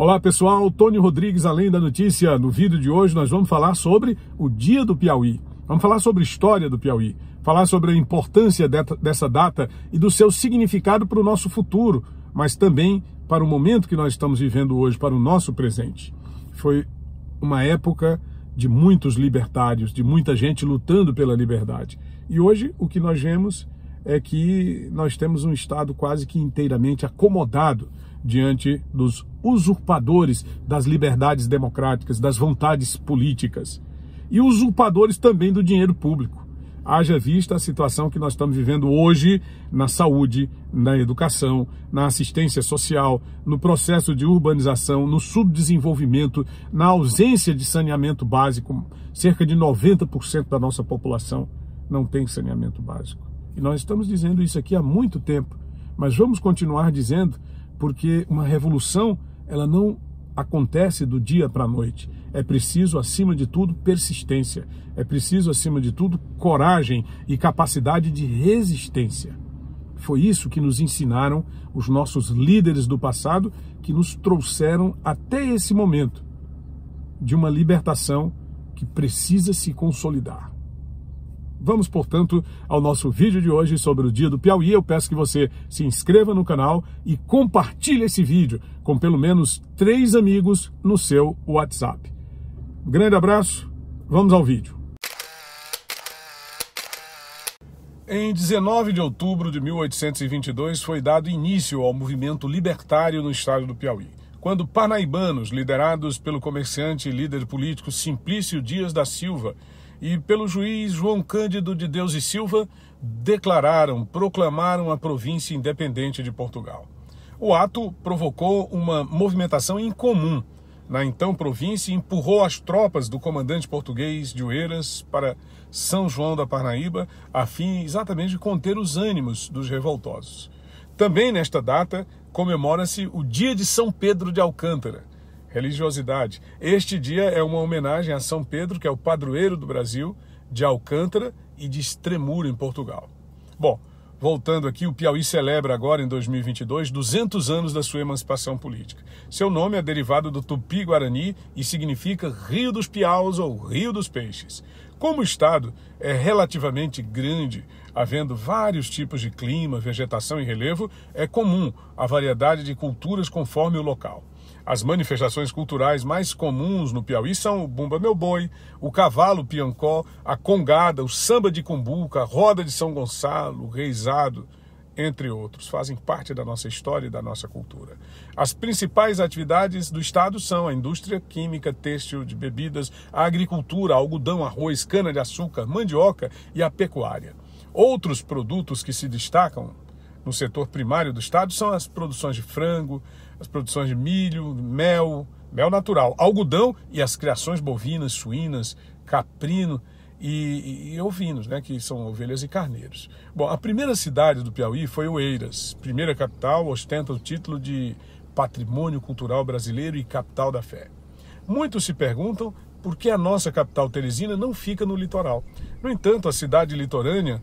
Olá pessoal, Tônio Rodrigues, além da notícia. No vídeo de hoje nós vamos falar sobre o Dia do Piauí. Vamos falar sobre a história do Piauí, falar sobre a importância dessa data e do seu significado para o nosso futuro, mas também para o momento que nós estamos vivendo hoje, para o nosso presente. Foi uma época de muitos libertários, de muita gente lutando pela liberdade. E hoje o que nós vemos é que nós temos um Estado quase que inteiramente acomodado diante dos usurpadores das liberdades democráticas, das vontades políticas e usurpadores também do dinheiro público. Haja vista a situação que nós estamos vivendo hoje na saúde, na educação, na assistência social, no processo de urbanização, no subdesenvolvimento, na ausência de saneamento básico. Cerca de 90% da nossa população não tem saneamento básico. E nós estamos dizendo isso aqui há muito tempo, mas vamos continuar dizendo, porque uma revolução, ela não acontece do dia para a noite. É preciso, acima de tudo, persistência. É preciso, acima de tudo, coragem e capacidade de resistência. Foi isso que nos ensinaram os nossos líderes do passado, que nos trouxeram até esse momento de uma libertação que precisa se consolidar. Vamos, portanto, ao nosso vídeo de hoje sobre o Dia do Piauí. Eu peço que você se inscreva no canal e compartilhe esse vídeo com pelo menos 3 amigos no seu WhatsApp. Um grande abraço, vamos ao vídeo. Em 19 de outubro de 1822 foi dado início ao movimento libertário no estado do Piauí, quando parnaibanos, liderados pelo comerciante e líder político Simplício Dias da Silva, e pelo juiz João Cândido de Deus e Silva, proclamaram a província independente de Portugal. O ato provocou uma movimentação incomum na então província e empurrou as tropas do comandante português de Oeiras para São João da Parnaíba, a fim exatamente de conter os ânimos dos revoltosos. Também nesta data comemora-se o Dia de São Pedro de Alcântara. Religiosidade. Este dia é uma homenagem a São Pedro, que é o padroeiro do Brasil, de Alcântara e de Extremura, em Portugal. Bom, voltando aqui, o Piauí celebra agora, em 2022, 200 anos da sua emancipação política. Seu nome é derivado do Tupi-Guarani e significa Rio dos Piaus ou Rio dos Peixes. Como o estado é relativamente grande, havendo vários tipos de clima, vegetação e relevo, é comum a variedade de culturas conforme o local. As manifestações culturais mais comuns no Piauí são o Bumba Meu Boi, o Cavalo Piancó, a Congada, o Samba de Cumbuca, a Roda de São Gonçalo, o Reisado, entre outros. Fazem parte da nossa história e da nossa cultura. As principais atividades do estado são a indústria química, têxtil, de bebidas, a agricultura, algodão, arroz, cana-de-açúcar, mandioca e a pecuária. Outros produtos que se destacam no setor primário do estado são as produções de frango, as produções de milho, mel natural, algodão e as criações bovinas, suínas, caprino e ovinos, né, que são ovelhas e carneiros. Bom, a primeira cidade do Piauí foi Oeiras, primeira capital, ostenta o título de Patrimônio Cultural Brasileiro e Capital da Fé. Muitos se perguntam por que a nossa capital teresina não fica no litoral. No entanto, a cidade litorânea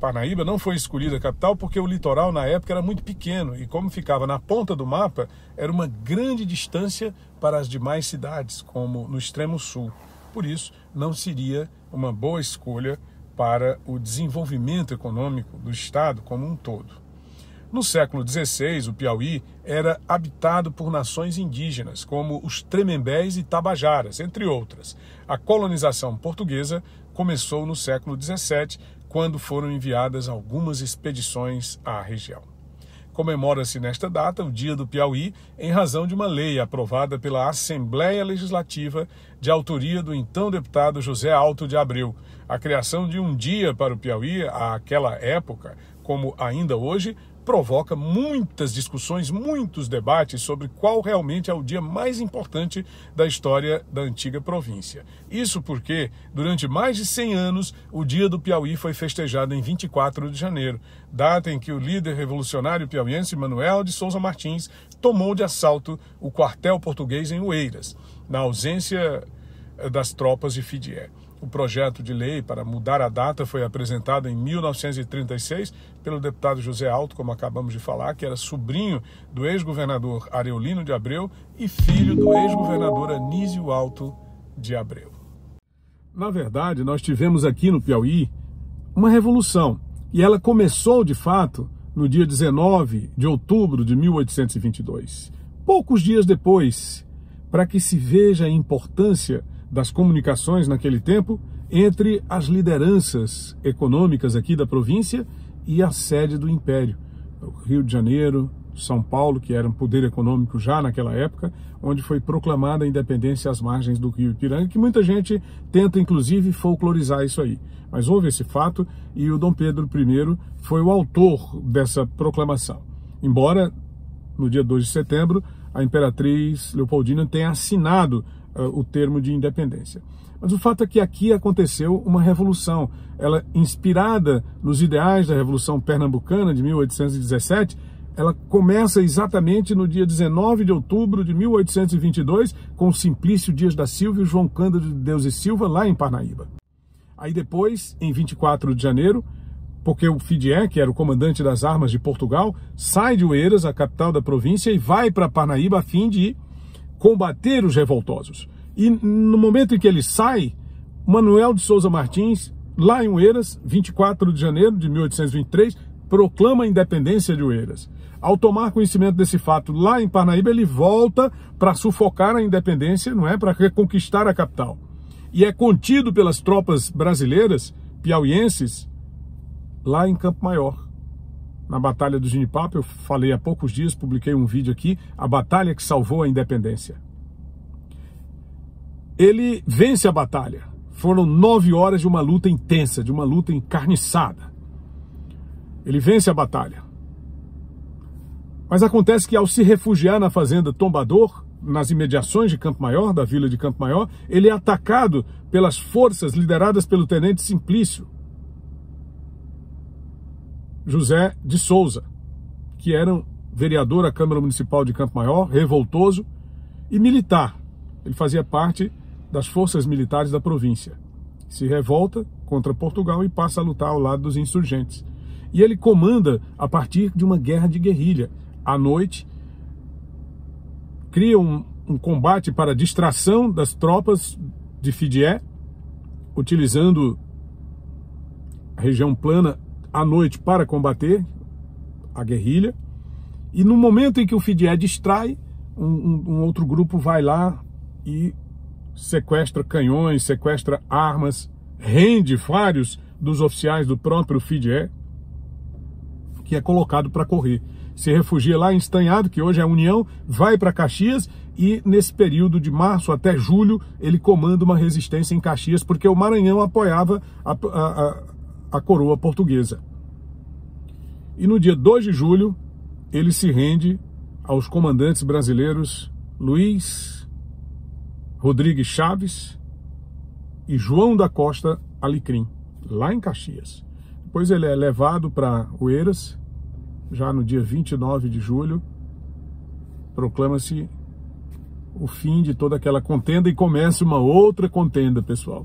Parnaíba não foi escolhida capital porque o litoral na época era muito pequeno e, como ficava na ponta do mapa, era uma grande distância para as demais cidades, como no extremo sul. Por isso, não seria uma boa escolha para o desenvolvimento econômico do estado como um todo. No século XVI, o Piauí era habitado por nações indígenas, como os Tremembés e Tabajaras, entre outras. A colonização portuguesa começou no século XVII, quando foram enviadas algumas expedições à região. Comemora-se nesta data o Dia do Piauí em razão de uma lei aprovada pela Assembleia Legislativa de autoria do então deputado José Alto de Abreu. A criação de um dia para o Piauí, àquela época, como ainda hoje, provoca muitas discussões, muitos debates sobre qual realmente é o dia mais importante da história da antiga província. Isso porque, durante mais de 100 anos, o Dia do Piauí foi festejado em 24 de janeiro, data em que o líder revolucionário piauiense Manuel de Souza Martins tomou de assalto o quartel português em Oeiras, na ausência das tropas de Fidié. O O projeto de lei para mudar a data foi apresentado em 1936 pelo deputado José Alto, como acabamos de falar, que era sobrinho do ex-governador Areolino de Abreu e filho do ex-governador Anísio Alto de Abreu. Na verdade, nós tivemos aqui no Piauí uma revolução, e ela começou, de fato, no dia 19 de outubro de 1822. Poucos dias depois, para que se veja a importância das comunicações naquele tempo entre as lideranças econômicas aqui da província e a sede do Império, o Rio de Janeiro, São Paulo, que era um poder econômico já naquela época, onde foi proclamada a independência às margens do Rio Ipiranga, que muita gente tenta, inclusive, folclorizar isso aí. Mas houve esse fato e o Dom Pedro I foi o autor dessa proclamação. Embora, no dia 2 de setembro, a Imperatriz Leopoldina tenha assinado o termo de independência. Mas o fato é que aqui aconteceu uma revolução. Ela, inspirada nos ideais da Revolução Pernambucana de 1817, ela começa exatamente no dia 19 de outubro de 1822, com Simplício Dias da Silva e João Cândido de Deus e Silva, lá em Parnaíba. Aí depois, em 24 de janeiro, porque o Fidié, que era o comandante das armas de Portugal, sai de Oeiras, a capital da província, e vai para Parnaíba a fim de combater os revoltosos. E no momento em que ele sai, Manuel de Souza Martins, lá em Oeiras, 24 de janeiro de 1823, proclama a independência de Oeiras. Ao tomar conhecimento desse fato lá em Parnaíba, ele volta para sufocar a independência, não é? Para reconquistar a capital. E é contido pelas tropas brasileiras, piauienses, lá em Campo Maior, na Batalha do Ginipapo. Eu falei há poucos dias, publiquei um vídeo aqui, a batalha que salvou a independência. Ele vence a batalha. Foram 9 horas de uma luta intensa, de uma luta encarniçada. Ele vence a batalha. Mas acontece que, ao se refugiar na fazenda Tombador, nas imediações de Campo Maior, da vila de Campo Maior, ele é atacado pelas forças lideradas pelo tenente Simplício José de Souza, que era um vereador à Câmara Municipal de Campo Maior, revoltoso e militar. Ele fazia parte das forças militares da província. Se revolta contra Portugal e passa a lutar ao lado dos insurgentes. E ele comanda a partir de uma guerra de guerrilha. À noite, cria um combate para distração das tropas de Fidié, utilizando a região plana à noite para combater a guerrilha, e no momento em que o Fidié distrai, um outro grupo vai lá e sequestra canhões, sequestra armas, rende vários dos oficiais do próprio Fidié, que é colocado para correr. Se refugia lá em Estanhado, que hoje é a União, vai para Caxias, e nesse período de março até julho ele comanda uma resistência em Caxias, porque o Maranhão apoiava a coroa portuguesa. E no dia 2 de julho, ele se rende aos comandantes brasileiros Luiz Rodrigues Chaves e João da Costa Alecrim, lá em Caxias. Depois ele é levado para Oeiras, já no dia 29 de julho, proclama-se o fim de toda aquela contenda e começa uma outra contenda, pessoal.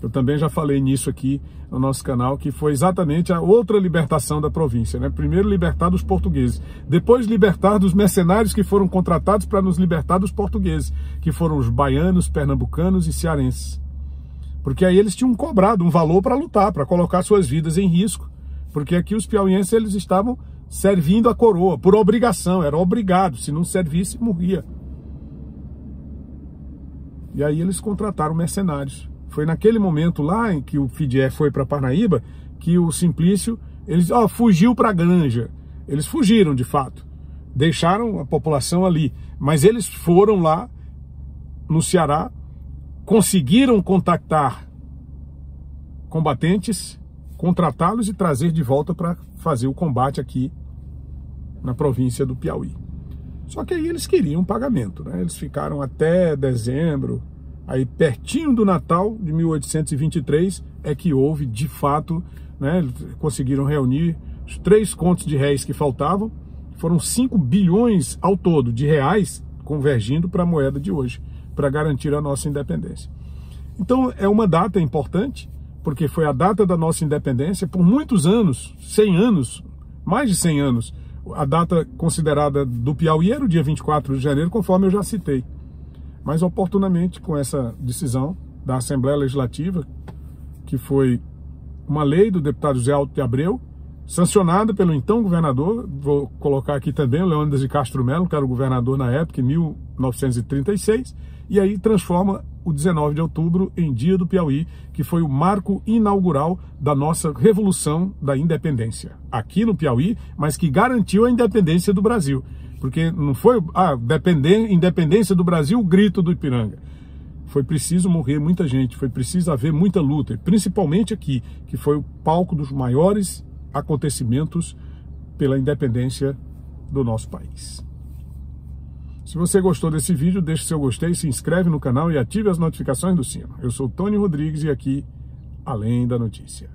Eu também já falei nisso aqui no nosso canal, que foi exatamente a outra libertação da província, né? Primeiro libertar dos portugueses, depois libertar dos mercenários que foram contratados para nos libertar dos portugueses, que foram os baianos, pernambucanos e cearenses. Porque aí eles tinham cobrado um valor para lutar, para colocar suas vidas em risco, porque aqui os piauienses, eles estavam servindo a coroa por obrigação, era obrigado, se não servisse, morria. E aí eles contrataram mercenários. Foi naquele momento lá em que o Fidié foi para Parnaíba que o Simplício, eles fugiu para a Granja. Eles fugiram, de fato. Deixaram a população ali. Mas eles foram lá no Ceará, conseguiram contactar combatentes, contratá-los e trazer de volta para fazer o combate aqui na província do Piauí. Só que aí eles queriam pagamento, né? Eles ficaram até dezembro. Aí, pertinho do Natal de 1823, é que houve, de fato, né, conseguiram reunir os 3 contos de réis que faltavam. Foram 5 bilhões ao todo de reais, convergindo para a moeda de hoje, para garantir a nossa independência. Então é uma data importante, porque foi a data da nossa independência. Por muitos anos, 100 anos, mais de 100 anos, a data considerada do Piauí era o dia 24 de janeiro, conforme eu já citei. Mas oportunamente, com essa decisão da Assembleia Legislativa, que foi uma lei do deputado José Alto de Abreu, sancionada pelo então governador, vou colocar aqui também o Leandro de Castro Melo, que era o governador na época, em 1936, e aí transforma o 19 de outubro em Dia do Piauí, que foi o marco inaugural da nossa Revolução da Independência, aqui no Piauí, mas que garantiu a independência do Brasil, porque não foi a independência do Brasil o grito do Ipiranga. Foi preciso morrer muita gente, foi preciso haver muita luta, e principalmente aqui, que foi o palco dos maiores acontecimentos pela independência do nosso país. Se você gostou desse vídeo, deixe seu gostei, se inscreve no canal e ative as notificações do sino. Eu sou Tony Rodrigues e aqui, Além da Notícia.